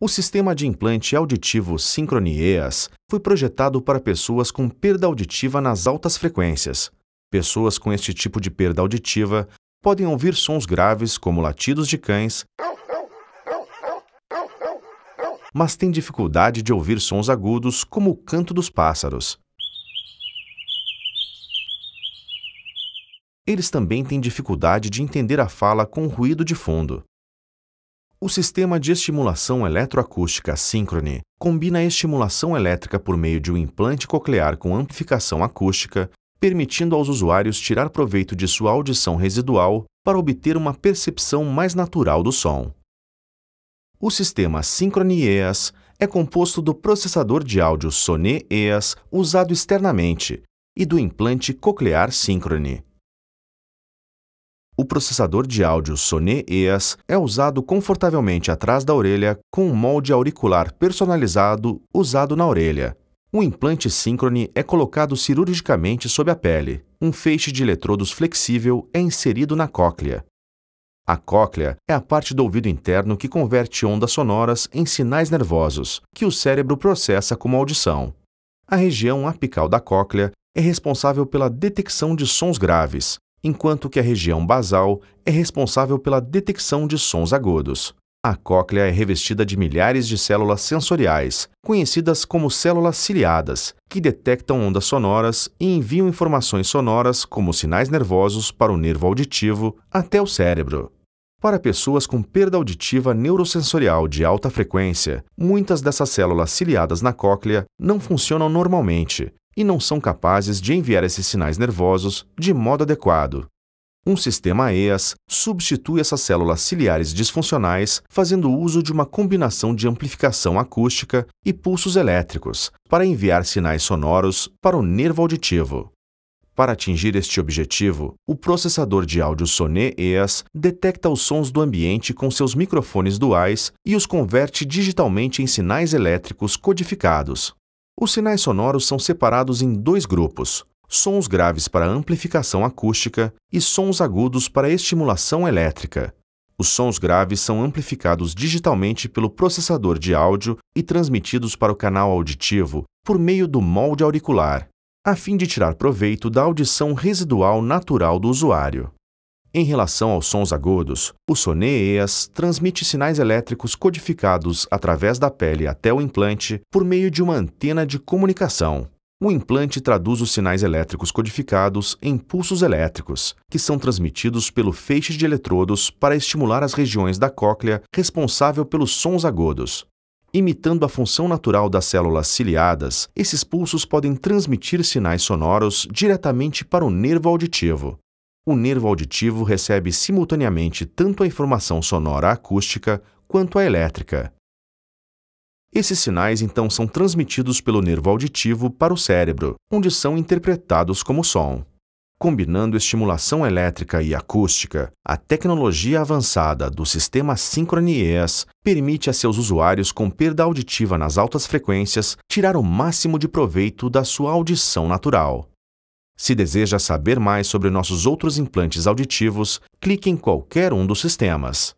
O sistema de implante auditivo Synchrony EAS foi projetado para pessoas com perda auditiva nas altas frequências. Pessoas com este tipo de perda auditiva podem ouvir sons graves como latidos de cães, mas têm dificuldade de ouvir sons agudos como o canto dos pássaros. Eles também têm dificuldade de entender a fala com ruído de fundo. O sistema de estimulação eletroacústica Synchrony combina a estimulação elétrica por meio de um implante coclear com amplificação acústica, permitindo aos usuários tirar proveito de sua audição residual para obter uma percepção mais natural do som. O sistema Synchrony EAS é composto do processador de áudio Soné EAS usado externamente e do implante coclear Synchrony. O processador de áudio Soné EAS é usado confortavelmente atrás da orelha com um molde auricular personalizado usado na orelha. O implante Synchrony é colocado cirurgicamente sob a pele. Um feixe de eletrodos flexível é inserido na cóclea. A cóclea é a parte do ouvido interno que converte ondas sonoras em sinais nervosos, que o cérebro processa como audição. A região apical da cóclea é responsável pela detecção de sons graves, enquanto que a região basal é responsável pela detecção de sons agudos. A cóclea é revestida de milhares de células sensoriais, conhecidas como células ciliadas, que detectam ondas sonoras e enviam informações sonoras como sinais nervosos para o nervo auditivo até o cérebro. Para pessoas com perda auditiva neurosensorial de alta frequência, muitas dessas células ciliadas na cóclea não funcionam normalmente e não são capazes de enviar esses sinais nervosos de modo adequado. Um sistema EAS substitui essas células ciliares disfuncionais fazendo uso de uma combinação de amplificação acústica e pulsos elétricos para enviar sinais sonoros para o nervo auditivo. Para atingir este objetivo, o processador de áudio Soné EAS detecta os sons do ambiente com seus microfones duais e os converte digitalmente em sinais elétricos codificados. Os sinais sonoros são separados em dois grupos: sons graves para amplificação acústica e sons agudos para estimulação elétrica. Os sons graves são amplificados digitalmente pelo processador de áudio e transmitidos para o canal auditivo por meio do molde auricular, a fim de tirar proveito da audição residual natural do usuário. Em relação aos sons agudos, o Soné EAS transmite sinais elétricos codificados através da pele até o implante por meio de uma antena de comunicação. O implante traduz os sinais elétricos codificados em pulsos elétricos, que são transmitidos pelo feixe de eletrodos para estimular as regiões da cóclea responsável pelos sons agudos. Imitando a função natural das células ciliadas, esses pulsos podem transmitir sinais sonoros diretamente para o nervo auditivo. O nervo auditivo recebe simultaneamente tanto a informação sonora acústica quanto a elétrica. Esses sinais, então, são transmitidos pelo nervo auditivo para o cérebro, onde são interpretados como som. Combinando estimulação elétrica e acústica, a tecnologia avançada do sistema Synchrony EAS permite a seus usuários com perda auditiva nas altas frequências tirar o máximo de proveito da sua audição natural. Se deseja saber mais sobre nossos outros implantes auditivos, clique em qualquer um dos sistemas.